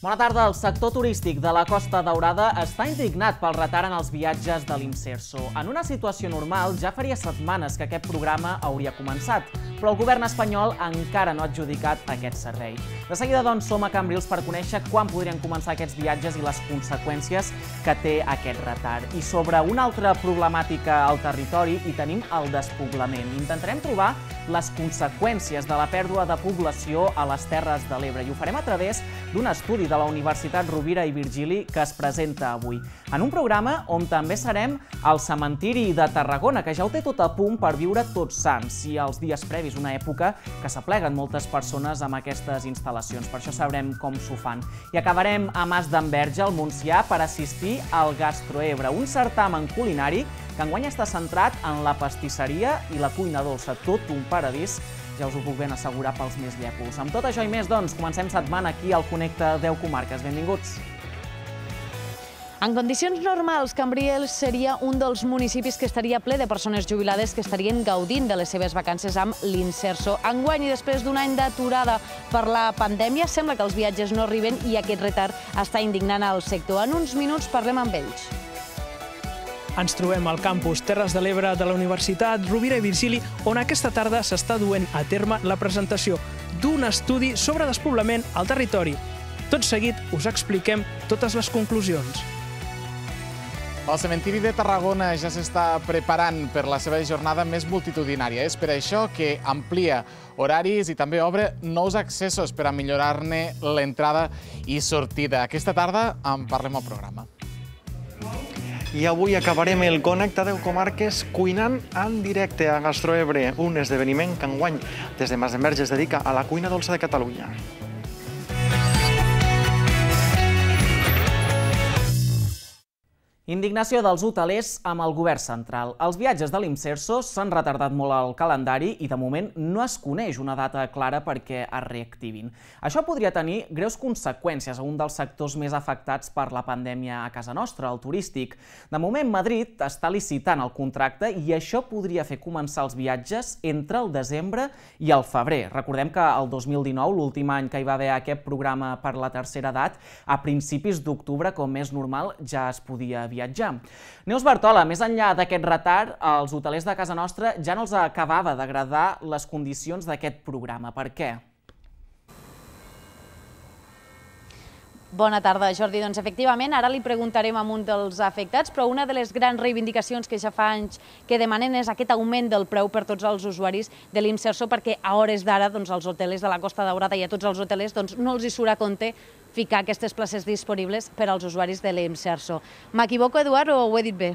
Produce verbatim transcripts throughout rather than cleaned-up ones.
Bona tarda. El sector turístic de la Costa Daurada està indignat pel retard en els viatges de l'Imserso. En una situació normal ja faria setmanes que aquest programa hauria començat, però el govern espanyol encara no ha adjudicat aquest servei. De seguida, doncs, som a Cambrils per conèixer quan podrien començar aquests viatges i les conseqüències que té aquest retard. I sobre una altra problemàtica al territori hi tenim el despoblament. Intentarem trobar les conseqüències de la pèrdua de població a les Terres de l'Ebre i ho farem a través d'un estudi de la Universitat Rovira i Virgili que es presenta avui, en un programa on també serem al cementiri de Tarragona, que ja ho té tot a punt per viure Tots Sants, i els dies previs, una època que s'apleguen moltes persones amb aquestes instal·lacions. Per això sabrem com s'ho fan. I acabarem a Masdenverge, al Montsià, per assistir al Gastroebre, un certamen culinari que enguany està centrat en la pastisseria i la cuina dolça, tot un paradís, ja us ho puc ben assegurar, pels més llèpols. Amb tot això i més, doncs, comencem setmana aquí al Connecta deu Comarques. Benvinguts. En condicions normals, Cambrils seria un dels municipis que estaria ple de persones jubilades que estarien gaudint de les seves vacances amb l'Imserso. Enguany, i després d'un any d'aturada per la pandèmia, sembla que els viatges no arriben i aquest retard està indignant al sector. En uns minuts parlem amb ells. Ens trobem al campus Terres de l'Ebre de la Universitat Rovira i Virgili, on aquesta tarda s'està duent a terme la presentació d'un estudi sobre despoblament al territori. Tot seguit us expliquem totes les conclusions. El cementiri de Tarragona ja s'està preparant per la seva jornada més multitudinària. És per això que amplia horaris i també obre nous accessos per a millorar-ne l'entrada i sortida. Aquesta tarda en parlem al programa. I avui acabarem el Connecta deu Comarques cuinant en directe a Gastroebre, un esdeveniment que enguany des de Masdenverge es dedica a la cuina dolça de Catalunya. Indignació dels hotelers amb el govern central. Els viatges de l'Imserso s'han retardat molt al calendari i de moment no es coneix una data clara perquè es reactivin. Això podria tenir greus conseqüències a un dels sectors més afectats per la pandèmia a casa nostra, el turístic. De moment, Madrid està licitant el contracte i això podria fer començar els viatges entre el desembre i el febrer. Recordem que el dos mil dinou, l'últim any que hi va haver aquest programa per la tercera edat, a principis d'octubre, com és normal, ja es podia viatjar. Neus Bartola, més enllà d'aquest retard, als hotelers de casa nostra ja no els acabava d'agradar les condicions d'aquest programa. Per què? Bona tarda, Jordi. Doncs efectivament, ara li preguntarem a un dels afectats, però una de les grans reivindicacions que ja fa anys que demanen és aquest augment del preu per tots els usuaris de l'Imserso, perquè a hores d'ara els hotelers de la Costa Daurada i a tots els hotelers no els hi surt a compte ficar aquestes places disponibles per als usuaris de l'Imserso. M'equivoco, Eduard, o ho he dit bé?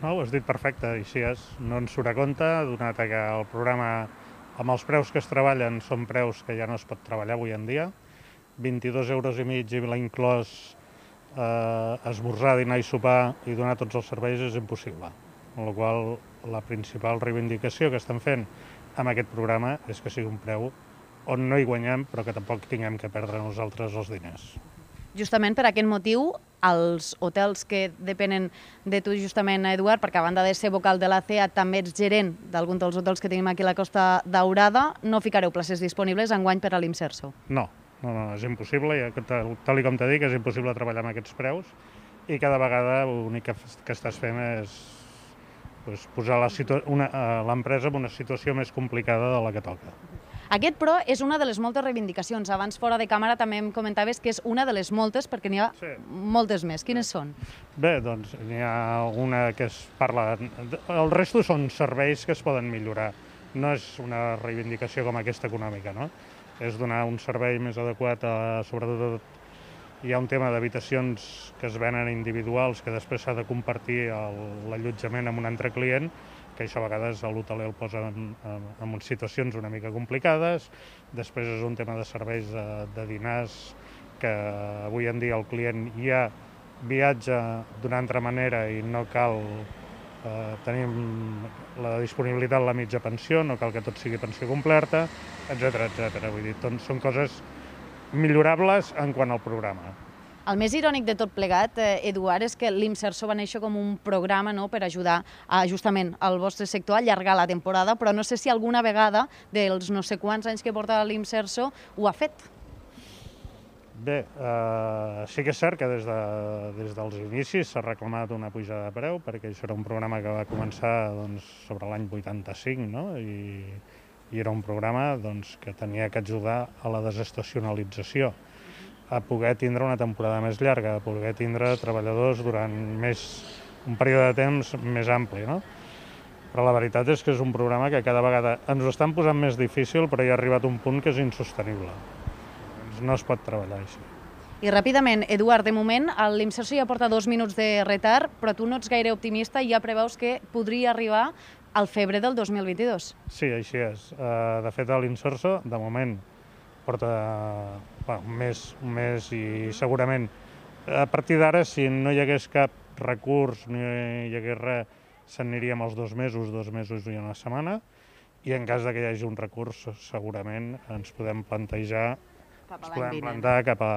No, ho has dit perfecte, i així és. No ens surt a compte, donat que el programa amb els preus que es treballen són preus que ja no es pot treballar avui en dia, vint-i-dos euros i mig, i l'ha inclòs esmorzar, dinar i sopar, i donar tots els serveis és impossible. Amb la qual cosa, la principal reivindicació que estan fent amb aquest programa és que sigui un preu on no hi guanyem, però que tampoc tinguem que perdre nosaltres els diners. Justament per aquest motiu, els hotels que depenen de tu, justament, Eduard, perquè a banda de ser vocal de la C E A també ets gerent d'algun dels hotels que tenim aquí a la Costa Daurada, no ficareu places disponibles enguany per a l'Imserso? No. No, no, és impossible, tal com t'he dit, és impossible treballar amb aquests preus i cada vegada l'únic que estàs fent és posar l'empresa en una situació més complicada de la que toca. Aquest, però, és una de les moltes reivindicacions. Abans, fora de càmera, també em comentaves que és una de les moltes, perquè n'hi ha moltes més. Quines són? Bé, doncs, n'hi ha alguna que es parla... El resto són serveis que es poden millorar. No és una reivindicació com aquesta econòmica, no? És donar un servei més adequat, sobretot hi ha un tema d'habitacions que es venen individuals que després s'ha de compartir l'allotjament amb un altre client, que això a vegades l'hoteler el posa en situacions una mica complicades. Després és un tema de serveis de dinars, que avui en dia el client ja viatja d'una altra manera i no cal tenir la disponibilitat de la mitja pensió, no cal que tot sigui pensió completa, etcètera, etcètera. Vull dir, són coses millorables en quant al programa. El més irònic de tot plegat, Eduard, és que l'Imserso va néixer com un programa per ajudar justament al vostre sector a allargar la temporada, però no sé si alguna vegada dels no sé quants anys que porta l'Imserso ho ha fet. Bé, eh, sí que és cert que des, de, des dels inicis s'ha reclamat una pujada de preu, perquè això era un programa que va començar doncs, sobre l'any vuitanta-cinc, no? I, i era un programa doncs, que tenia que ajudar a la desestacionalització, a poder tindre una temporada més llarga, a poder tindre treballadors durant més, un període de temps més ampli, no? Però la veritat és que és un programa que cada vegada ens ho estan posant més difícil, però hi ha arribat un punt que és insostenible. No es pot treballar així. I ràpidament, Eduard, de moment, l'Imserso ja porta dos minuts de retard, però tu no ets gaire optimista i ja preveus que podria arribar al febrer del dos mil vint-i-dos. Sí, així és. De fet, l'Imserso, de moment, porta bueno, un, mes, un mes i segurament a partir d'ara, si no hi hagués cap recurs, ni hi hagués res, s'aniríem als dos mesos, dos mesos i una setmana, i en cas que hi hagi un recurs, segurament ens podem plantejar Ens podem plantar cap a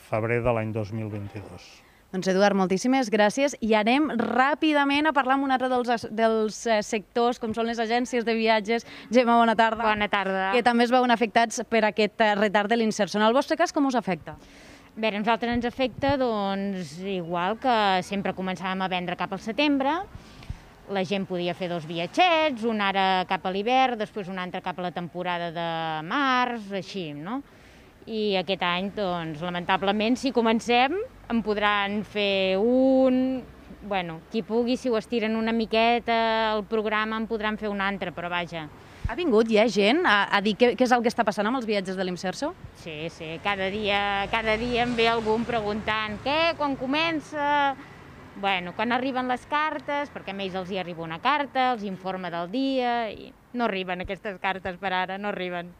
febrer de l'any dos mil vint-i-dos. Doncs Eduard, moltíssimes gràcies i anem ràpidament a parlar amb un altre dels, dels sectors, com són les agències de viatges. Gemma, bona tarda. Bona tarda. Que també es veuen afectats per aquest retard de l'inserció. En el vostre cas, com us afecta? Bé, a nosaltres ens afecta doncs, igual que sempre començàvem a vendre cap al setembre. La gent podia fer dos viatgets, un ara cap a l'hivern, després un altre cap a la temporada de març, així, no? I aquest any, doncs, lamentablement, si comencem, en podran fer un... Bueno, qui pugui, si ho estiren una miqueta, el programa en podran fer un altre, però vaja. Ha vingut ja gent a, a dir què, què és el que està passant amb els viatges de l'Imserso? Sí, sí, cada dia, cada dia em ve algú preguntant què, quan comença... Bueno, quan arriben les cartes, perquè a ells els hi arriba una carta, els informa del dia... I no arriben aquestes cartes per ara, no arriben.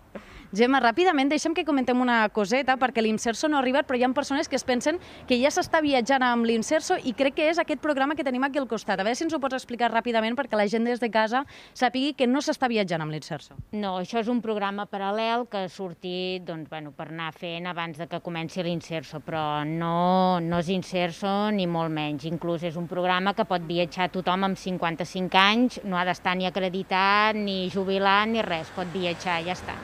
Gemma, ràpidament, deixa'm que comentem una coseta, perquè l'Imserso no ha arribat, però hi ha persones que es pensen que ja s'està viatjant amb l'Imserso i crec que és aquest programa que tenim aquí al costat. A veure si ens ho pots explicar ràpidament perquè la gent des de casa sàpigui que no s'està viatjant amb l'Imserso. No, això és un programa paral·lel que ha sortit doncs, bueno, per anar fent abans de que comenci l'Imserso, però no, no és Imserso ni molt menys. Inclús és un programa que pot viatjar tothom amb cinquanta-cinc anys, no ha d'estar ni acreditat, ni jubilat, ni res, pot viatjar, ja està.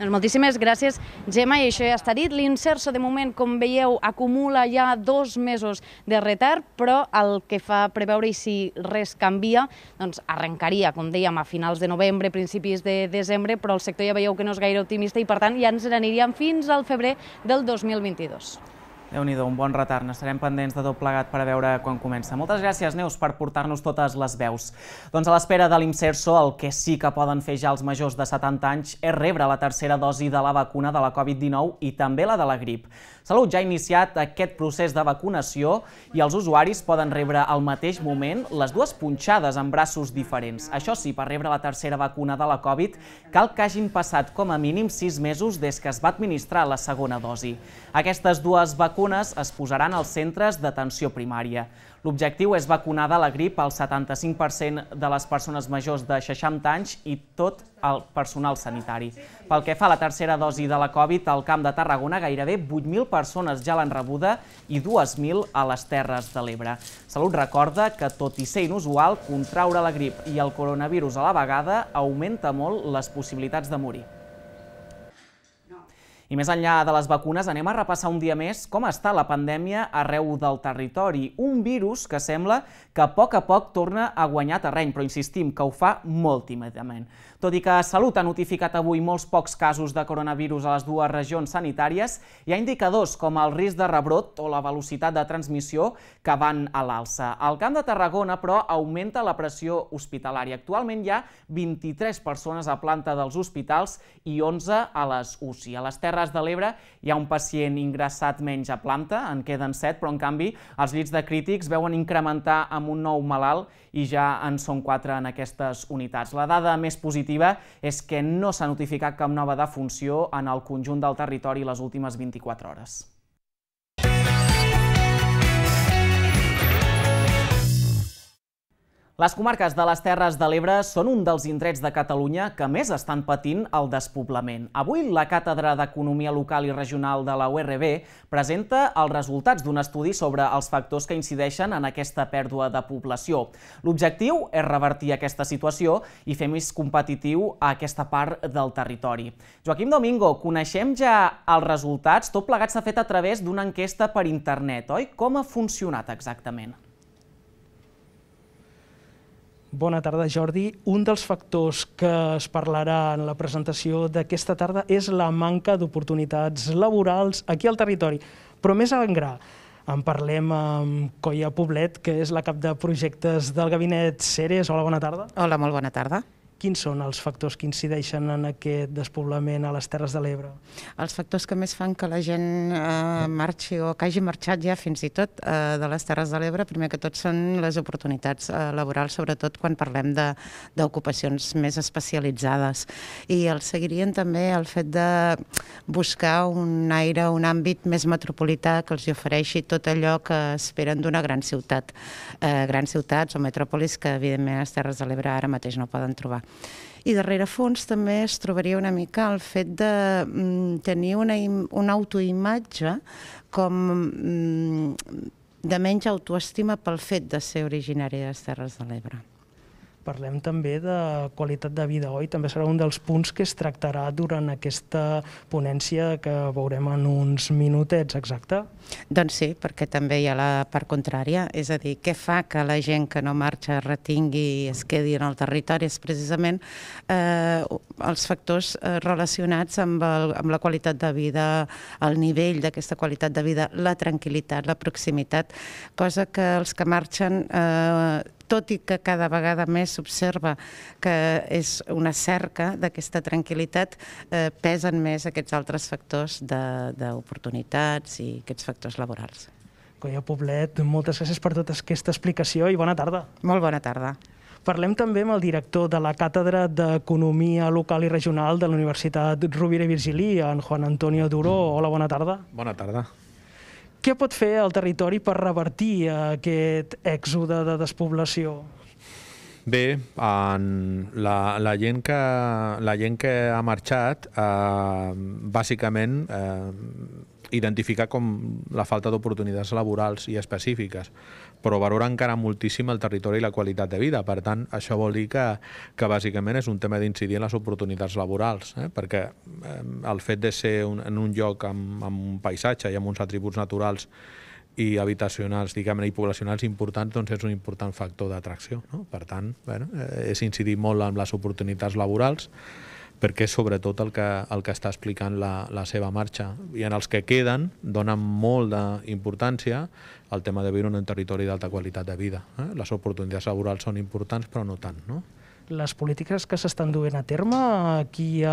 Doncs moltíssimes gràcies, Gemma, i això ja està dit. L'Imserso, de moment, com veieu, acumula ja dos mesos de retard, però el que fa preveure, i si res canvia, doncs arrencaria, com dèiem, a finals de novembre, principis de desembre, però el sector ja veieu que no és gaire optimista i, per tant, ja ens n'aniríem fins al febrer del dos mil vint-i-dos. Déu-n'hi-do, un bon retard. N'estarem pendents de tot plegat per a veure quan comença. Moltes gràcies, Neus, per portar-nos totes les veus. Doncs a l'espera de l'Imserso, el que sí que poden fer ja els majors de setanta anys és rebre la tercera dosi de la vacuna de la Covid dinou i també la de la grip. Salut ja ha iniciat aquest procés de vacunació i els usuaris poden rebre al mateix moment les dues punxades en braços diferents. Això sí, per rebre la tercera vacuna de la Covid cal que hagin passat com a mínim sis mesos des que es va administrar la segona dosi. Aquestes dues vacunes Vacunes es posaran als centres d'atenció primària. L'objectiu és vacunar de la grip al setanta-cinc per cent de les persones majors de seixanta anys i tot el personal sanitari. Pel que fa a la tercera dosi de la Covid, al Camp de Tarragona gairebé vuit mil persones ja l'han rebuda i dues mil a les Terres de l'Ebre. Salut recorda que, tot i ser inusual, contraure la grip i el coronavirus a la vegada augmenta molt les possibilitats de morir. I més enllà de les vacunes, anem a repassar un dia més com està la pandèmia arreu del territori. Un virus que sembla que a poc a poc torna a guanyar terreny, però insistim que ho fa molt tímidament. Tot i que Salut ha notificat avui molts pocs casos de coronavirus a les dues regions sanitàries, hi ha indicadors com el risc de rebrot o la velocitat de transmissió que van a l'alça. Al Camp de Tarragona, però, augmenta la pressió hospitalària. Actualment hi ha vint-i-tres persones a planta dels hospitals i onze a les U C I. A les Terres de l'Ebre hi ha un pacient ingressat menys a planta, en queden set, però en canvi els llits de crítics veuen incrementar amb un nou malalt i ja en són quatre en aquestes unitats. La dada més positiva és que no s'ha notificat cap nova defunció en el conjunt del territori les últimes vint-i-quatre hores. Les comarques de les Terres de l'Ebre són un dels indrets de Catalunya que més estan patint el despoblament. Avui, la Càtedra d'Economia Local i Regional de la U R V presenta els resultats d'un estudi sobre els factors que incideixen en aquesta pèrdua de població. L'objectiu és revertir aquesta situació i fer més competitiu a aquesta part del territori. Joaquim Domingo, coneixem ja els resultats? Tot plegat s'ha fet a través d'una enquesta per internet, oi? Com ha funcionat exactament? Bona tarda, Jordi. Un dels factors que es parlarà en la presentació d'aquesta tarda és la manca d'oportunitats laborals aquí al territori, però més en gran. En parlem amb Coia Poblet, que és la cap de projectes del Gabinet Ceres. Hola, bona tarda. Hola, molt bona tarda. Quins són els factors que incideixen en aquest despoblament a les Terres de l'Ebre? Els factors que més fan que la gent eh, marxi o que hagi marxat ja fins i tot eh, de les Terres de l'Ebre, primer que tot són les oportunitats eh, laborals, sobretot quan parlem d'ocupacions més especialitzades. I els seguirien també el fet de buscar un aire, un àmbit més metropolità que els ofereixi tot allò que esperen d'una gran ciutat. Eh, grans ciutats o metròpolis que evidentment les Terres de l'Ebre ara mateix no poden trobar. I darrere fons també es trobaria una mica el fet de tenir una, una autoimatge com de menys autoestima pel fet de ser originari de les Terres de l'Ebre. Parlem també de qualitat de vida, oi? També serà un dels punts que es tractarà durant aquesta ponència que veurem en uns minutets, exacte? Doncs sí, perquè també hi ha la part contrària, és a dir, què fa que la gent que no marxa retingui i es quedi en el territori? És precisament eh, els factors relacionats amb, el, amb la qualitat de vida, el nivell d'aquesta qualitat de vida, la tranquil·litat, la proximitat, cosa que els que marxen... Eh, tot i que cada vegada més s'observa que és una cerca d'aquesta tranquil·litat, eh, pesen més aquests altres factors d'oportunitats i aquests factors laborals. Coia Poblet, moltes gràcies per tota aquesta explicació i bona tarda. Molt bona tarda. Parlem també amb el director de la Càtedra d'Economia Local i Regional de la Universitat Rovira i Virgili, en Juan Antonio Duro. Hola, bona tarda. Bona tarda. Què pot fer el territori per revertir aquest èxode de despoblació? Bé, la, la, gent que, la gent que ha marxat, eh, bàsicament, eh, identificar com la falta d'oportunitats laborals i específiques, però valora encara moltíssim el territori i la qualitat de vida. Per tant, això vol dir que, que bàsicament és un tema d'incidir en les oportunitats laborals, eh? perquè eh, el fet de ser un, en un lloc amb, amb un paisatge i amb uns atributs naturals i habitacionals, diguem-ne, i poblacionals importants, doncs és un important factor d'atracció, no? Per tant, bueno, és incidir molt en les oportunitats laborals, perquè és sobretot el que, el que està explicant la, la seva marxa. I en els que queden donen molt d'importància al tema de viure en un territori d'alta qualitat de vida. Eh? Les oportunitats laborals són importants, però no tant, no? Les polítiques que s'estan duent a terme aquí eh,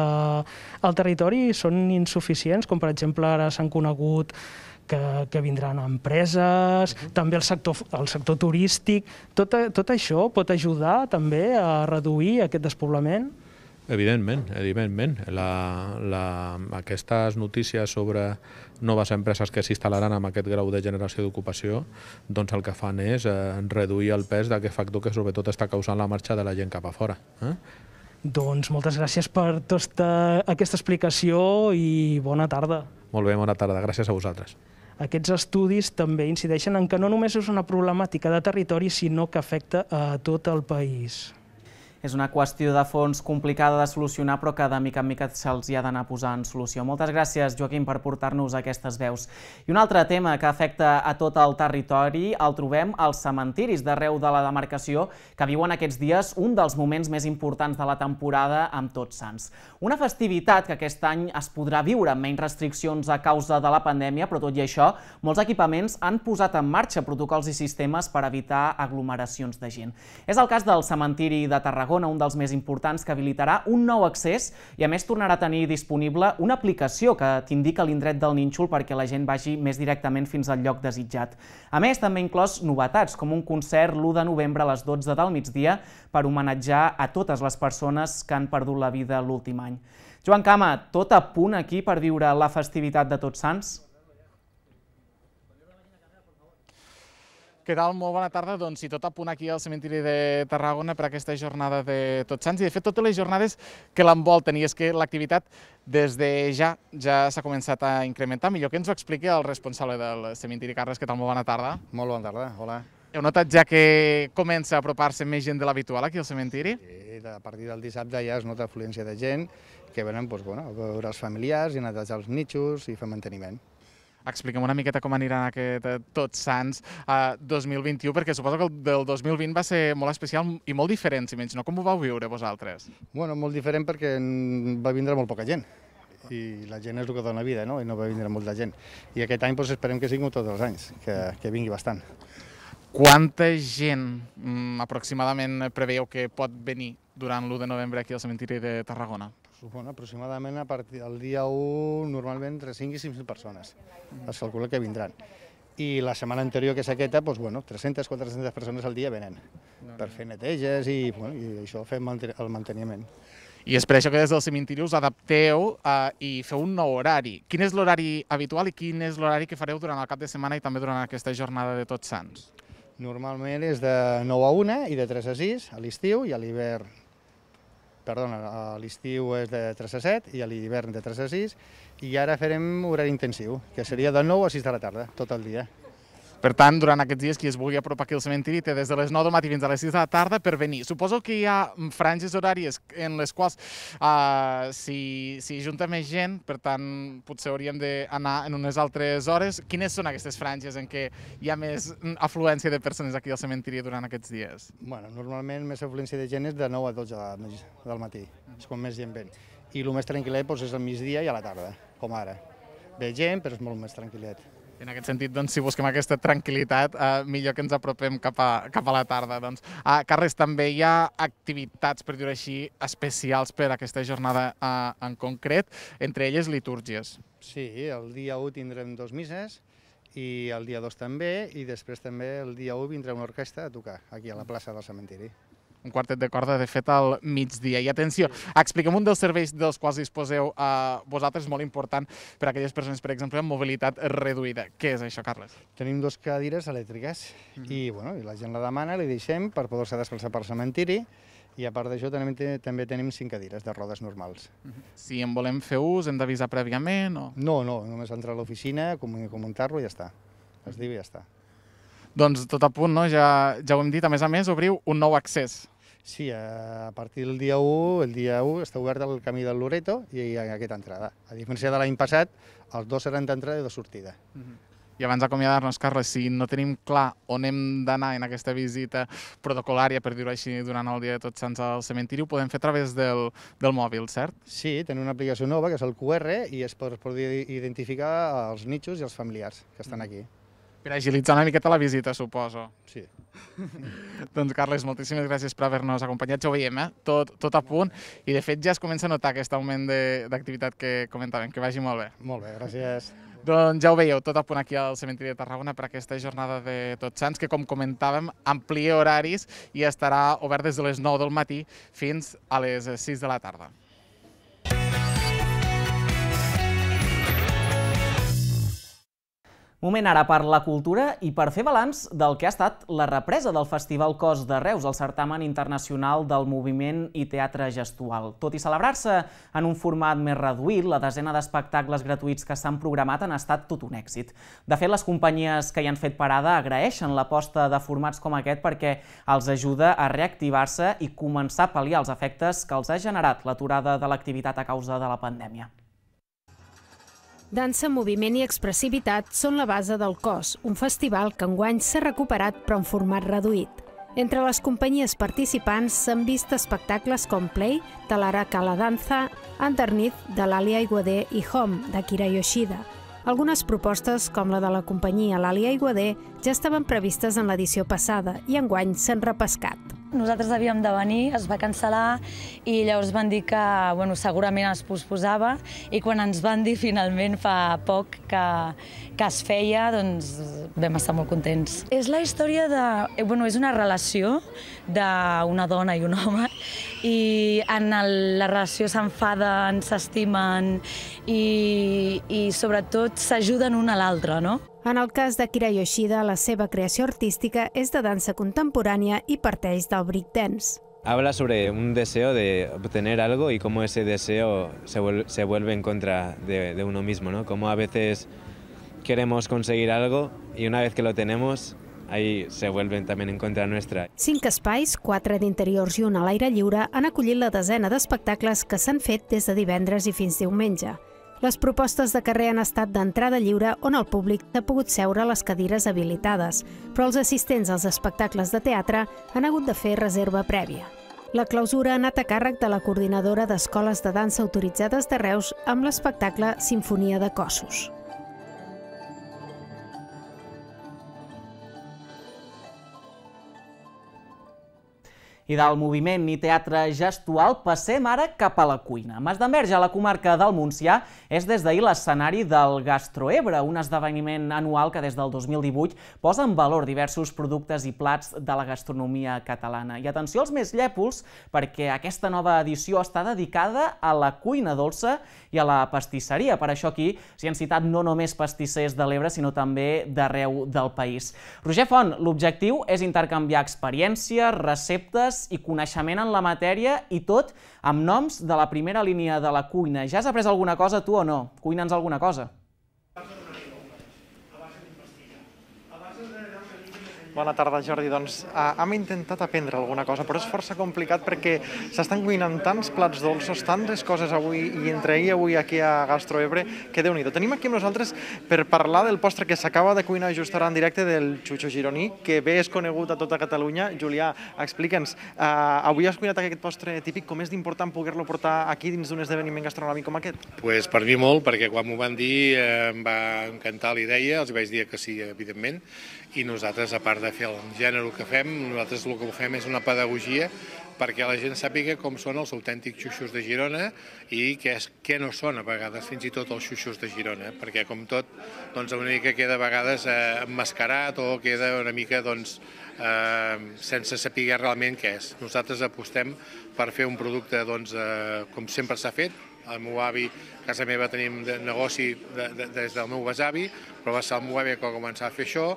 al territori són insuficients, com per exemple ara s'han conegut que, que vindran empreses, uh-huh. també el sector, el sector turístic. Tot, tot això pot ajudar també a reduir aquest despoblament? Evidentment, evidentment. La, la, aquestes notícies sobre noves empreses que s'instal·laran amb aquest grau de generació d'ocupació, doncs el que fan és eh, reduir el pes d'aquest factor que sobretot està causant la marxa de la gent cap a fora. Eh? Doncs moltes gràcies per tota aquesta explicació i bona tarda. Molt bé, bona tarda. Gràcies a vosaltres. Aquests estudis també incideixen en que no només és una problemàtica de territori, sinó que afecta a tot el país. És una qüestió de fons complicada de solucionar, però que de mica en mica se'ls hi ha d'anar posant solució. Moltes gràcies, Joaquim, per portar-nos aquestes veus. I un altre tema que afecta a tot el territori el trobem als cementiris d'arreu de la demarcació, que viuen aquests dies un dels moments més importants de la temporada amb Tots Sants. Una festivitat que aquest any es podrà viure amb menys restriccions a causa de la pandèmia, però tot i això, molts equipaments han posat en marxa protocols i sistemes per evitar aglomeracions de gent. És el cas del cementiri de Tarragona, un dels més importants, que habilitarà un nou accés i, a més, tornarà a tenir disponible una aplicació que t'indica l'indret del nínxol perquè la gent vagi més directament fins al lloc desitjat. A més, també ha inclòs novetats, com un concert l'u de novembre a les dotze del migdia per homenatjar a totes les persones que han perdut la vida l'últim any. Joan Cama, tot a punt aquí per viure la festivitat de Tots Sants? Què tal? Molt bona tarda. Doncs i tot a punt aquí al cementiri de Tarragona per aquesta jornada de Tots Sants i, de fet, totes les jornades que l'envolten. I és que l'activitat des de ja ja s'ha començat a incrementar. Millor que ens ho expliqui el responsable del cementiri. Carles, què tal? Molt bona tarda. Molt bona tarda, hola. Heu notat ja que comença a apropar-se més gent de l'habitual aquí al cementiri? Sí, a partir del dissabte ja es nota afluència de gent que venen a veure els familiars i a netejar els nitxos i fer manteniment. Explica'm una miqueta com aniran aquest Tots Sants dos mil vint-i-u, perquè suposo que el del dos mil vint va ser molt especial i molt diferent, si menys no. Com ho vau viure vosaltres? Bueno, molt diferent perquè va vindre molt poca gent, i la gent és el que dona vida, no? I no va vindre molta gent. I aquest any esperem que sigui tots els anys, que vingui bastant. Quanta gent aproximadament preveieu que pot venir durant l'u de novembre aquí al cementiri de Tarragona? Aproximadament a partir del dia u, normalment entre cinc i cinc persones, es calcula que vindran. I la setmana anterior, que és aquesta, tres-centes o quatre-centes persones al dia venen per fer neteges i això, fem el manteniment. I és per això que des del cementiri us adapteu i feu un nou horari. Quin és l'horari habitual i quin és l'horari que fareu durant el cap de setmana i també durant aquesta jornada de Tots Sants? Normalment és de nou a una i de tres a sis a l'estiu i a l'hivern. Perdona, a l'estiu és de tres a set i a l'hivern de tres a sis, i ara farem horari intensiu, que seria de nou a sis de la tarda, tot el dia. Per tant, durant aquests dies, qui es vulgui apropar aquí al cementiri té des de les nou del matí fins a les sis de la tarda per venir. Suposo que hi ha franges horàries en les quals s'hi junta més gent, per tant, potser hauríem d'anar en unes altres hores. Quines són aquestes franges en què hi ha més afluència de persones aquí al cementiri durant aquests dies? Bueno, normalment més afluència de gent és de nou a dotze del matí, és quan més gent ven. I el més tranquil·let és al migdia i a la tarda, com ara. Ve gent, però és molt més tranquil·let. En aquest sentit, doncs, si busquem aquesta tranquil·litat, millor que ens apropem cap a la tarda. Carles, també hi ha activitats, per dir-ho així, especials per a aquesta jornada en concret, entre elles litúrgies. Sí, el dia u tindrem dos misses, i el dia dos també, i després també el dia u vindrà una orquestra a tocar aquí a la plaça del cementiri. Un quartet de corda, de fet, al migdia. I atenció, expliquem un dels serveis dels quals disposeu vosaltres, molt important per a aquelles persones, per exemple, amb mobilitat reduïda. Què és això, Carles? Tenim dues cadires elèctriques i la gent la demana, la deixem per poder-se desplaçar per cementiri. I a part d'això també tenim cinc cadires de rodes normals. Si en volem fer ús, hem d'avisar prèviament? No, no, només entrar a l'oficina, comentar-lo i ja està. Es diu i ja està. Doncs tot a punt, ja ho hem dit. A més a més, obriu un nou accés. Sí, a partir del dia u, el dia u està obert el camí del Loreto i aquesta entrada. A diferència de l'any passat, els dos seran d'entrada i de sortida. I abans d'acomiadar-nos, Carles, si no tenim clar on hem d'anar en aquesta visita protocolària, per dir-ho així, durant el dia de Tots Sants al cementiri, ho podem fer a través del mòbil, cert? Sí, tenim una aplicació nova, que és el cu erra, i es pot identificar els nitxos i els familiars que estan aquí. Per agilitzar una miqueta la visita, suposo. Sí. Doncs, Carles, moltíssimes gràcies per haver-nos acompanyat. Ja ho veiem, eh? Tot a punt. I, de fet, ja es comença a notar aquest augment d'activitat que comentàvem. Que vagi molt bé. Molt bé, gràcies. Doncs ja ho veieu, tot a punt aquí al cementiri de Tarragona per aquesta jornada de Tots Sants, que, com comentàvem, amplia horaris i estarà obert des de les nou del matí fins a les sis de la tarda. Moment ara per la cultura i per fer balanç del que ha estat la represa del Festival Cos de Reus, el certamen internacional del moviment i teatre gestual. Tot i celebrar-se en un format més reduït, la desena d'espectacles gratuïts que s'han programat han estat tot un èxit. De fet, les companyies que hi han fet parada agraeixen l'aposta de formats com aquest perquè els ajuda a reactivar-se i començar a pal·liar els efectes que els ha generat l'aturada de l'activitat a causa de la pandèmia. Dansa, moviment i expressivitat són la base del Cos, un festival que enguany s'ha recuperat però en format reduït. Entre les companyies participants s'han vist espectacles com Play, de l'ara Cala Danza, Underneath, de l'Àlia Iguadé i Home, d'Akira Yoshida. Algunes propostes, com la de la companyia L'àlia Iguadé, ja estaven previstes en l'edició passada i enguany s'han repescat. Nosaltres havíem de venir, es va cancel·lar i llavors van dir que segurament es posposava i quan ens van dir finalment fa poc que es feia, doncs vam estar molt contents. És la història de... Bueno, és una relació d'una dona i un home i en la relació s'enfaden, s'estimen i sobretot s'ajuden un a l'altre, no? En el cas d'Akira Yoshida, la seva creació artística és de dansa contemporània i parteix del brickdance. Habla sobre un deseo de obtener algo y cómo ese deseo se vuelve, se vuelve en contra de, de uno mismo, ¿no? Como a veces queremos conseguir algo y una vez que lo tenemos, ahí se vuelven también en contra nuestra. Cinc espais, quatre d'interiors i un a l'aire lliure, han acollit la desena d'espectacles que s'han fet des de divendres i fins diumenge. Les propostes de carrer han estat d'entrada lliure on el públic ha pogut seure a les cadires habilitades, però els assistents als espectacles de teatre han hagut de fer reserva prèvia. La clausura ha anat a càrrec de la coordinadora d'Escoles de Dansa Autoritzades de Reus amb l'espectacle Sinfonia de Cossos. I del moviment i teatre gestual passem ara cap a la cuina. Masdenverge, a la comarca del Montsià, és des d'ahir l'escenari del Gastroebre, un esdeveniment anual que des del dos mil divuit posa en valor diversos productes i plats de la gastronomia catalana. I atenció als més llèpols, perquè aquesta nova edició està dedicada a la cuina dolça i a la pastisseria. Per això aquí s'hi han citat no només pastissers de l'Ebre, sinó també d'arreu del país. Roger Font, l'objectiu és intercanviar experiències, receptes i coneixement en la matèria i tot amb noms de la primera línia de la cuina. Ja has après alguna cosa, tu, o no? Cuina'ns alguna cosa. Bona tarda, Jordi. Doncs hem intentat aprendre alguna cosa, però és força complicat perquè s'estan cuinant tants plats dolços, tantes coses avui i entre ahir avui aquí a Gastroebre, que Déu-n'hi-do. Tenim aquí amb nosaltres per parlar del postre que s'acaba de cuinar just ara en directe del Xuxo Gironí, que bé és conegut a tota Catalunya. Julià, explica'ns, avui has cuinat aquest postre típic, com és d'important poder-lo portar aquí dins d'un esdeveniment gastronòmic com aquest? Doncs per mi molt, perquè quan m'ho van dir em va encantar la idea, els vaig dir que sí, evidentment, i nosaltres, a part de fer el gènere que fem, nosaltres el que fem és una pedagogia perquè la gent sàpiga com són els autèntics xuxos de Girona i què no són a vegades fins i tot els xuxos de Girona, perquè com tot doncs una mica queda a vegades emmascarat o queda una mica doncs sense saber realment què és. Nosaltres apostem per fer un producte doncs com sempre s'ha fet. El meu avi, a casa meva tenim negoci des del meu besavi, però va ser el meu avi que va començar a fer això,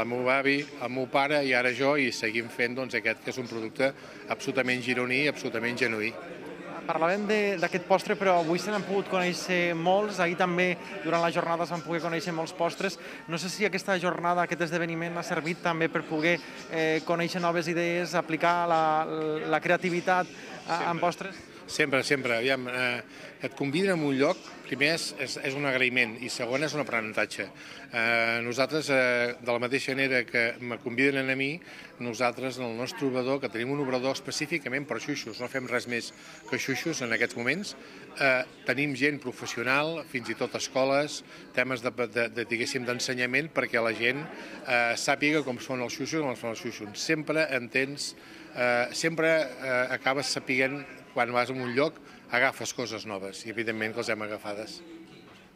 el meu avi, el meu pare i ara jo, i seguim fent aquest que és un producte absolutament gironí i absolutament genuí. Parlarem d'aquest postre, però avui se n'han pogut conèixer molts, ahir també durant la jornada s'han pogut conèixer molts postres. No sé si aquesta jornada, aquest esdeveniment, ha servit també per poder conèixer noves idees, aplicar la creativitat en postres? Sempre, sempre. Aviam, et conviden a un lloc, primer és un agraïment i segon és un aprenentatge. Nosaltres, de la mateixa manera que me conviden a mi, nosaltres, en el nostre obrador, que tenim un obrador específicament per xuxos, no fem res més que xuxos en aquests moments, tenim gent professional, fins i tot escoles, temes d'ensenyament perquè la gent sàpiga com són els xuxos i com són els xuxos. Sempre entens, sempre acabes sapiguent. Quan vas a un lloc, agafes coses noves, i evidentment que les hem agafades.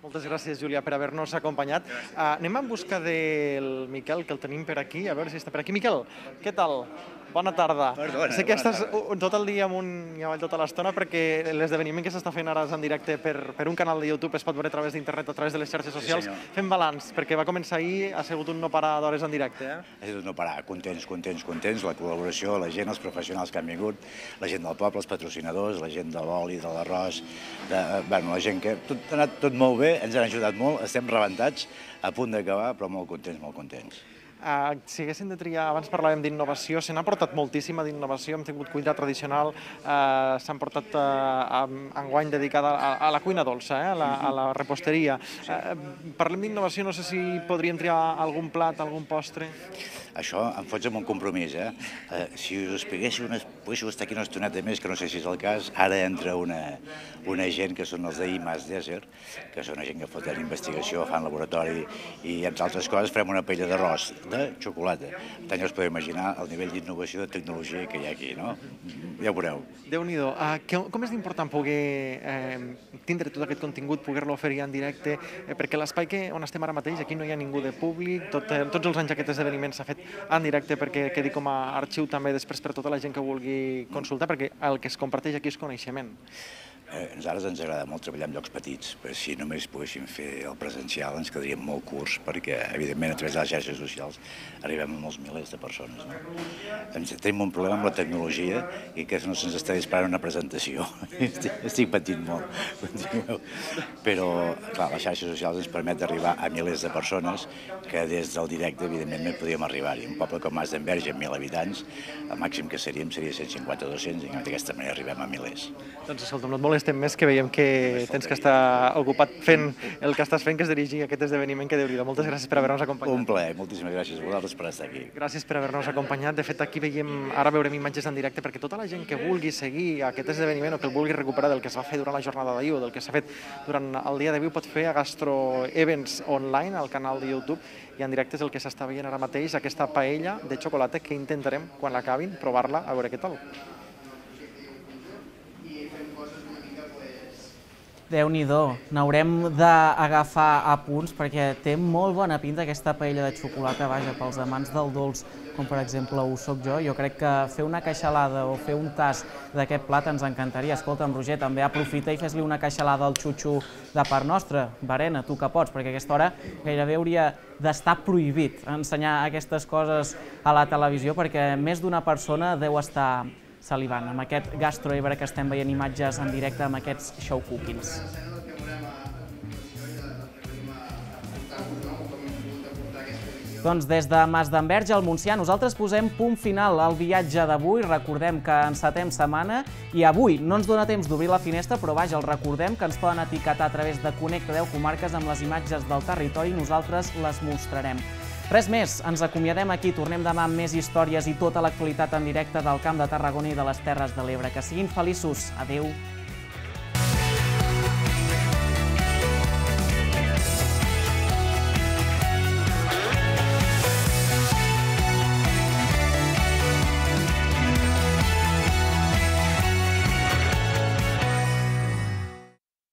Moltes gràcies, Julià, per haver-nos acompanyat. Anem en busca del Miquel, que el tenim per aquí, a veure si està per aquí. Miquel, què tal? Bona tarda. Sé que estàs tot el dia amunt i avall tota l'estona perquè l'esdeveniment que s'està fent ara és en directe per un canal de YouTube, es pot veure a través d'internet, a través de les xarxes socials. Fem balanç, perquè va començar ahir, ha sigut un no parar d'hores en directe. Ha sigut un no parar, contents, contents, contents, la col·laboració, la gent, els professionals que han vingut, la gent del poble, els patrocinadors, la gent de l'oli, de l'arròs, la gent que... Ha anat tot molt bé, ens han ajudat molt, estem rebentats, a punt d'acabar, però molt contents, molt contents. Si haguéssim de triar, abans parlàvem d'innovació, se n'ha portat moltíssima d'innovació, hem tingut cuina tradicional, s'han portat enguany dedicada a la cuina dolça, a la reposteria. Parlem d'innovació, no sé si podríem triar algun plat, algun postre. Això em fots amb un compromís, eh? Si us expliquéssiu, poguéssiu estar aquí una estoneta més, que no sé si és el cas, ara entra una gent que són els d'ahir Masdenverge, que són gent que foten investigació, fan laboratori i, entre altres coses, farem una paella d'arròs de xocolata. Per tant, ja us podeu imaginar el nivell d'innovació de tecnologia que hi ha aquí, no? Ja ho veureu. Déu-n'hi-do. Com és d'important poder tindre tot aquest contingut, poder-lo oferir en directe? Perquè l'espai on estem ara mateix, aquí no hi ha ningú de públic, tots els anys aquest esdeveniment s'ha fet en directe perquè quedi com a arxiu també després per tota la gent que vulgui consultar, perquè el que es comparteix aquí és coneixement. Nosaltres ens agrada molt treballar en llocs petits, però si només poguéssim fer el presencial ens quedaríem molt curts, perquè, evidentment, a través de les xarxes socials arribem a molts milers de persones. Tenim un problema amb la tecnologia i que no se'ns està disparant una presentació. Estic patint molt. Però, clar, les xarxes socials ens permet arribar a milers de persones que des del directe, evidentment, no hi podíem arribar-hi. Un poble com Masdenverge, amb mil habitants, el màxim que seríem seria cent cinquanta o dos-cents, i d'aquesta manera arribem a milers. Doncs, escolta, no et molestem estem més que veiem que tens que estar ocupat fent el que estàs fent, que és dirigir aquest esdeveniment que Déu-n'hi-do. Moltes gràcies per haver-nos acompanyat. Un plaer, moltíssimes gràcies a vosaltres per estar aquí. Gràcies per haver-nos acompanyat. De fet, aquí veiem, ara veurem imatges en directe, perquè tota la gent que vulgui seguir aquest esdeveniment o que el vulgui recuperar del que es va fer durant la jornada d'ahir o del que s'ha fet durant el dia d'avui ho pot fer a Gastro Events Online, al canal de YouTube, i en directe és el que s'està veient ara mateix, aquesta paella de xocolata que intentarem, quan l'acabin, provar-la a veure què tal. Déu-n'hi-do, n'haurem d'agafar apunts perquè té molt bona pinta aquesta paella de xocolata, vaja, pels amants del dolç, com per exemple ho soc jo. Jo crec que fer una queixalada o fer un tast d'aquest plat ens encantaria. Escolta'm, Roger, també aprofita i fes-li una queixalada al Xuxo de part nostra. Berena, tu que pots, perquè a aquesta hora gairebé hauria d'estar prohibit ensenyar aquestes coses a la televisió, perquè més d'una persona deu estar salivant amb aquest Gastroebre que estem veient imatges en directe amb aquests show cookings. Doncs des de Masdenverge al Montsià nosaltres posem punt final al viatge d'avui. Recordem que encetem setmana i avui no ens dona temps d'obrir la finestra, però vaja, el recordem que ens poden etiquetar a través de Connecta deu Comarques amb les imatges del territori i nosaltres les mostrarem. Res més, ens acomiadem aquí, tornem demà amb més històries i tota l'actualitat en directe del Camp de Tarragona i de les Terres de l'Ebre. Que siguin feliços. Adéu.